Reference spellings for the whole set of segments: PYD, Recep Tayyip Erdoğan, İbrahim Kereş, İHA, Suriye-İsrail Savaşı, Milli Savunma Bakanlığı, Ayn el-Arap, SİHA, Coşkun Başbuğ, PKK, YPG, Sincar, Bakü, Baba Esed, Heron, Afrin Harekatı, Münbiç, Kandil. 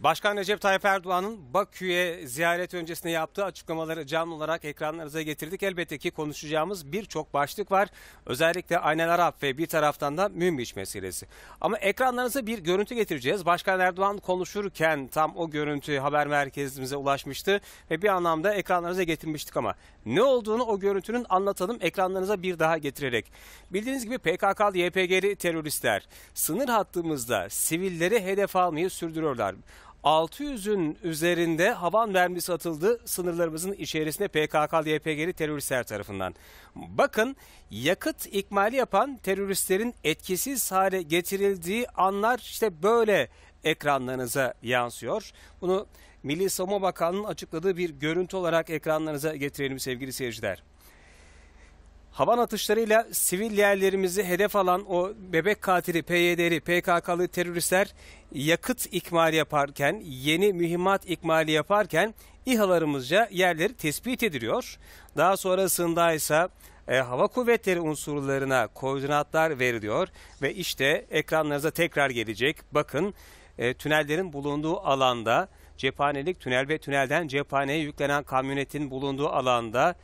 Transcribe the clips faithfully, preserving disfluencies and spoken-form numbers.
Başkan Recep Tayyip Erdoğan'ın Bakü'ye ziyaret öncesinde yaptığı açıklamaları canlı olarak ekranlarınıza getirdik. Elbette ki konuşacağımız birçok başlık var. Özellikle Ayn el-Arap ve bir taraftan da Münbiç meselesi. Ama ekranlarınıza bir görüntü getireceğiz. Başkan Erdoğan konuşurken tam o görüntü haber merkezimize ulaşmıştı ve bir anlamda ekranlarınıza getirmiştik ama ne olduğunu o görüntünün anlatalım ekranlarınıza bir daha getirerek. Bildiğiniz gibi P K K'lı Y P G'li teröristler sınır hattımızda sivilleri hedef almayı sürdürüyorlar. altı yüzün üzerinde havan mermisi atıldı sınırlarımızın içerisinde P K K'lı Y P G'li teröristler tarafından. Bakın yakıt ikmali yapan teröristlerin etkisiz hale getirildiği anlar işte böyle ekranlarınıza yansıyor. Bunu Milli Savunma Bakanlığı'nın açıkladığı bir görüntü olarak ekranlarınıza getirelim sevgili seyirciler. Havan atışlarıyla sivil yerlerimizi hedef alan o bebek katili, P Y D'li, P K K'lı teröristler yakıt ikmali yaparken, yeni mühimmat ikmali yaparken İHA'larımızca yerleri tespit ediliyor. Daha sonrasında ise e, hava kuvvetleri unsurlarına koordinatlar veriliyor ve işte ekranlarınıza tekrar gelecek. Bakın e, tünellerin bulunduğu alanda cephanelik tünel ve tünelden cephaneye yüklenen kamyonetin bulunduğu alanda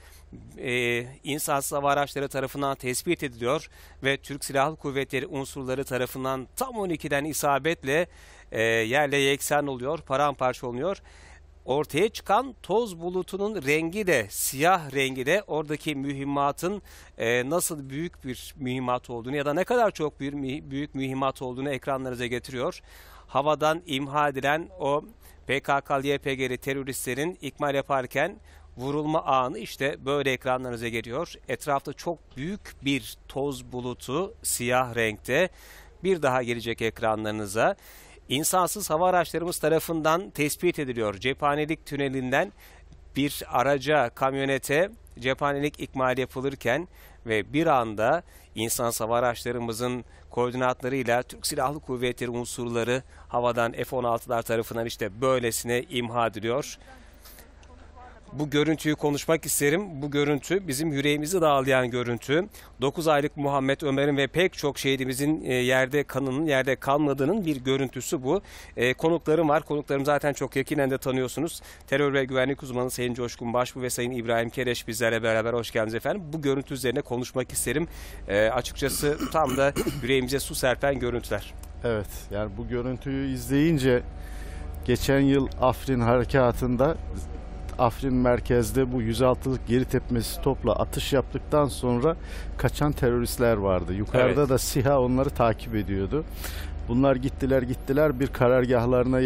e, insansız hava araçları tarafından tespit ediliyor ve Türk Silahlı Kuvvetleri unsurları tarafından tam on ikiden isabetle e, yerle yeksan oluyor, paramparça oluyor. Ortaya çıkan toz bulutunun rengi de siyah rengi de oradaki mühimmatın e, nasıl büyük bir mühimmat olduğunu ya da ne kadar çok bir büyük mühimmat olduğunu ekranlarınıza getiriyor. Havadan imha edilen o P K K'lı Y P G'li teröristlerin ikmal yaparken vurulma anı işte böyle ekranlarınıza geliyor. Etrafta çok büyük bir toz bulutu siyah renkte bir daha gelecek ekranlarınıza. İnsansız hava araçlarımız tarafından tespit ediliyor. Cephanelik tünelinden bir araca, kamyonete cephanelik ikmal yapılırken ve bir anda insansız hava araçlarımızın koordinatlarıyla Türk Silahlı Kuvvetleri unsurları havadan F on altılar tarafından işte böylesine imha ediliyor. Bu görüntüyü konuşmak isterim. Bu görüntü bizim yüreğimizi dağlayan görüntü. dokuz aylık Muhammed Ömer'in ve pek çok şehidimizin yerde kanının, yerde kalmadığının bir görüntüsü bu. E, konuklarım var. Konuklarım zaten çok yakinen de tanıyorsunuz. Terör ve güvenlik uzmanı Sayın Coşkun Başbuğ ve Sayın İbrahim Kereş bizlerle beraber. Hoş geldiniz efendim. Bu görüntü üzerine konuşmak isterim. E, açıkçası tam da yüreğimize su serpen görüntüler. Evet, yani bu görüntüyü izleyince geçen yıl Afrin Harekatı'nda Afrin merkezde bu yüz altılık geri tepmesi topla atış yaptıktan sonra kaçan teröristler vardı. Yukarıda evet. Da SİHA onları takip ediyordu. Bunlar gittiler gittiler bir karargahlarına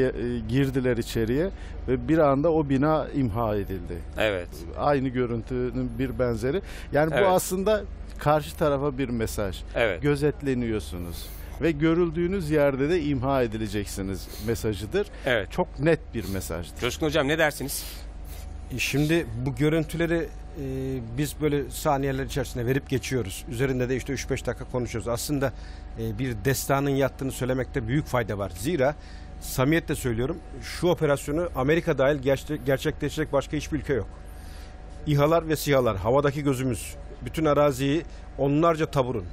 girdiler içeriye ve bir anda o bina imha edildi. Evet. Aynı görüntünün bir benzeri. Yani bu evet. Aslında karşı tarafa bir mesaj. Evet. Gözetleniyorsunuz. Ve görüldüğünüz yerde de imha edileceksiniz mesajıdır. Evet. Çok net bir mesajdır. Coşkun Hocam ne dersiniz? Şimdi bu görüntüleri e, biz böyle saniyeler içerisinde verip geçiyoruz. Üzerinde de işte üç beş dakika konuşuyoruz. Aslında e, bir destanın yattığını söylemekte büyük fayda var. Zira samimiyetle söylüyorum şu operasyonu Amerika dahil gerçekleşecek başka hiçbir ülke yok. İHA'lar ve SİHA'lar havadaki gözümüz bütün araziyi onlarca taburun,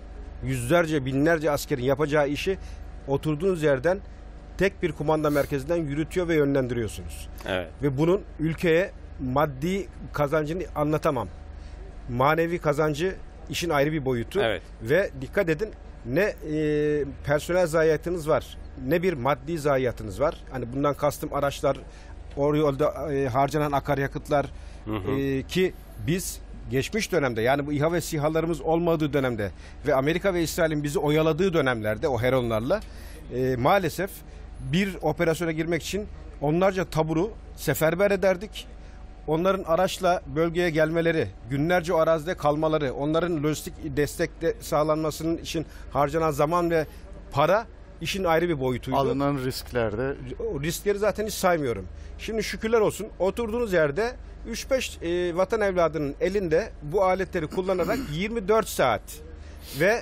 yüzlerce binlerce askerin yapacağı işi oturduğunuz yerden tek bir kumanda merkezinden yürütüyor ve yönlendiriyorsunuz. Evet. Ve bunun ülkeye maddi kazancını anlatamam. Manevi kazancı işin ayrı bir boyutu. Evet. Ve dikkat edin ne e, personel zayiatınız var ne bir maddi zayiatınız var. Hani bundan kastım araçlar, orada e, harcanan akaryakıtlar hı hı. E, ki biz geçmiş dönemde yani bu İHA ve SİHA'larımız olmadığı dönemde ve Amerika ve İsrail'in bizi oyaladığı dönemlerde o Heronlarla e, maalesef bir operasyona girmek için onlarca taburu seferber ederdik. Onların araçla bölgeye gelmeleri, günlerce o arazide kalmaları, onların lojistik destek de sağlanmasının için harcanan zaman ve para işin ayrı bir boyutuydu. Alınan risklerde. Riskleri zaten hiç saymıyorum. Şimdi şükürler olsun oturduğunuz yerde üç beş e, vatan evladının elinde bu aletleri kullanarak yirmi dört saat ve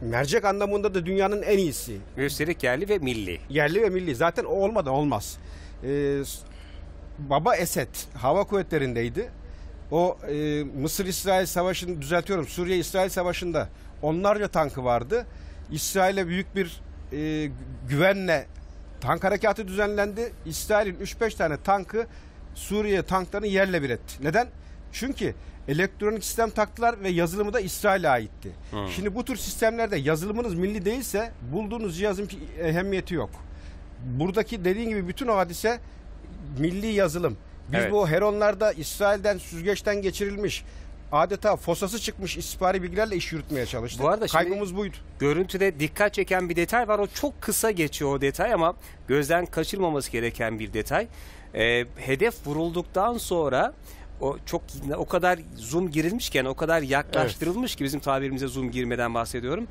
mercek anlamında da dünyanın en iyisi. Üstelik yerli ve milli. Yerli ve milli. Zaten o olmadan olmaz. E, Baba Esed hava kuvvetlerindeydi. O e, Mısır-İsrail Savaşı'nı düzeltiyorum. Suriye-İsrail Savaşı'nda onlarca tankı vardı. İsrail'e büyük bir e, güvenle tank harekatı düzenlendi. İsrail'in üç beş tane tankı Suriye tanklarını yerle bir etti. Neden? Çünkü elektronik sistem taktılar ve yazılımı da İsrail'e aitti. Hmm. Şimdi bu tür sistemlerde yazılımınız milli değilse bulduğunuz cihazın ehemmiyeti yok. Buradaki dediğin gibi bütün o hadise milli yazılım. Biz evet. bu Heronlarda İsrail'den süzgeçten geçirilmiş, adeta fosası çıkmış istihbari bilgilerle iş yürütmeye çalıştık. Bu arada kaybımız buydu. Görüntüde dikkat çeken bir detay var. O çok kısa geçiyor o detay ama gözden kaçırmaması gereken bir detay. Ee, hedef vurulduktan sonra o çok o kadar zoom girilmişken, o kadar yaklaştırılmış evet. ki bizim tabirimize zoom girmeden bahsediyorum.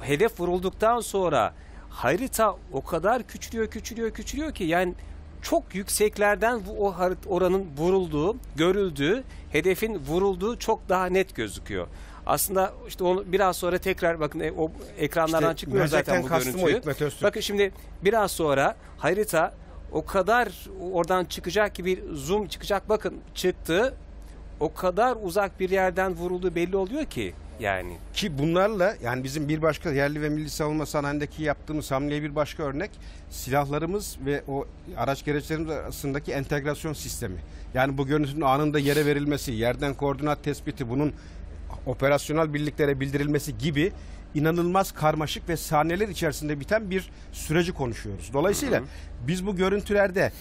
Hedef vurulduktan sonra harita o kadar küçülüyor, küçülüyor, küçülüyor ki yani çok yükseklerden o oranın vurulduğu, görüldüğü, hedefin vurulduğu çok daha net gözüküyor. Aslında işte onu biraz sonra tekrar bakın o ekranlardan işte çıkmıyor zaten bu görüntüyü. Bakın şimdi biraz sonra harita o kadar oradan çıkacak ki bir zoom çıkacak. Bakın çıktı. O kadar uzak bir yerden vurulduğu belli oluyor ki yani. Ki bunlarla yani bizim bir başka yerli ve milli savunma sanayindeki yaptığımız hamleye bir başka örnek silahlarımız ve o araç gereçlerimiz arasındaki entegrasyon sistemi. Yani bu görüntünün anında yere verilmesi, yerden koordinat tespiti, bunun operasyonel birliklere bildirilmesi gibi inanılmaz karmaşık ve saniyeler içerisinde biten bir süreci konuşuyoruz. Dolayısıyla hı hı. biz bu görüntülerde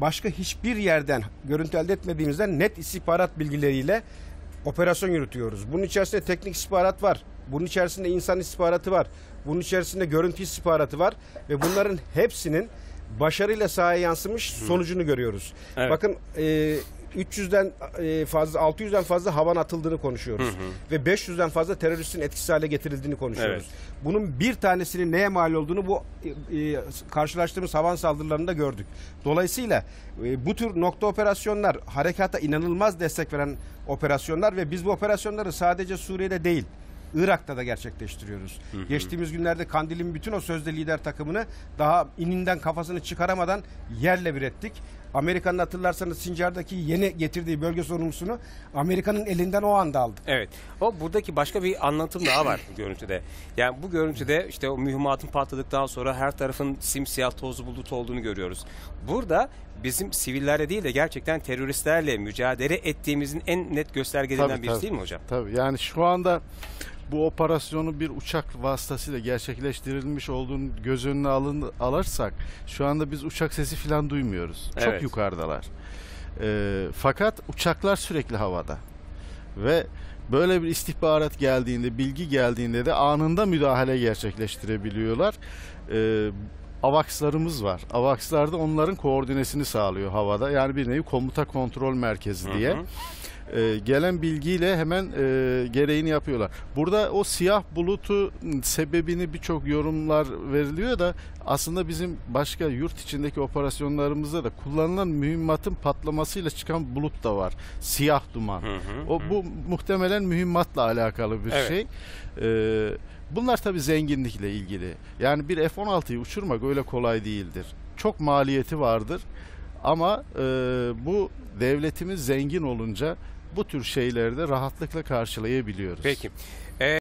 başka hiçbir yerden görüntü elde etmediğimizden net istihbarat bilgileriyle operasyon yürütüyoruz. Bunun içerisinde teknik istihbarat var. Bunun içerisinde insan istihbaratı var. Bunun içerisinde görüntü istihbaratı var. Ve bunların hepsinin başarıyla sahaya yansımış sonucunu görüyoruz. Evet. Bakın e, üç yüzden fazla, altı yüzden fazla havan atıldığını konuşuyoruz. Hı hı. Ve beş yüzden fazla teröristin etkisiz hale getirildiğini konuşuyoruz. Evet. Bunun bir tanesinin neye mal olduğunu bu e, karşılaştığımız havan saldırılarında gördük. Dolayısıyla e, bu tür nokta operasyonlar, harekata inanılmaz destek veren operasyonlar ve biz bu operasyonları sadece Suriye'de değil, Irak'ta da gerçekleştiriyoruz. Hı hı. Geçtiğimiz günlerde Kandil'in bütün o sözde lider takımını daha ininden kafasını çıkaramadan yerle bir ettik. Amerika'nın hatırlarsanız Sincar'daki yeni getirdiği bölge sorumlusunu Amerika'nın elinden o anda aldı. Evet. O buradaki başka bir anlatım daha var görüntüde. Yani bu görüntüde işte o mühimmatın patladıktan sonra her tarafın simsiyah tozlu bulut olduğunu görüyoruz. Burada bizim sivillerle değil de gerçekten teröristlerle mücadele ettiğimizin en net göstergelerinden birisi değil mi hocam? Tabii. Yani şu anda bu operasyonu bir uçak vasıtasıyla gerçekleştirilmiş olduğunu göz önüne alın, alırsak şu anda biz uçak sesi falan duymuyoruz. Evet. Çok yukarıdalar. E, fakat uçaklar sürekli havada. Ve böyle bir istihbarat geldiğinde, bilgi geldiğinde de anında müdahale gerçekleştirebiliyorlar. E, AVAX'larımız var. AVAX'lar da onların koordinesini sağlıyor havada. Yani bir nevi komuta kontrol merkezi diye. Hı hı. Ee, gelen bilgiyle hemen e, gereğini yapıyorlar. Burada o siyah bulutu sebebini birçok yorumlar veriliyor da aslında bizim başka yurt içindeki operasyonlarımızda da kullanılan mühimmatın patlamasıyla çıkan bulut da var. Siyah duman. Hı hı, o, bu hı. muhtemelen mühimmatla alakalı bir evet. şey. Ee, bunlar tabii zenginlikle ilgili. Yani bir F on altıyı uçurmak öyle kolay değildir. Çok maliyeti vardır. Ama e, bu devletimiz zengin olunca bu tür şeyleri de rahatlıkla karşılayabiliyoruz. Peki. Ee...